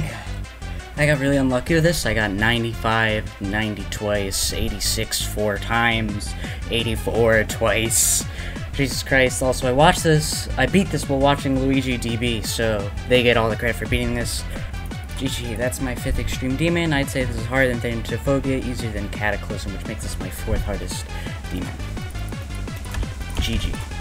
think I got really unlucky with this. I got 95, 90 twice, 86 four times, 84 twice. Jesus Christ, also I watched this, I beat this while watching Luigi DB, so they get all the credit for beating this. GG, that's my 5th Extreme Demon. I'd say this is harder than Thanatophobia, easier than Cataclysm, which makes this my 4th hardest demon. GG.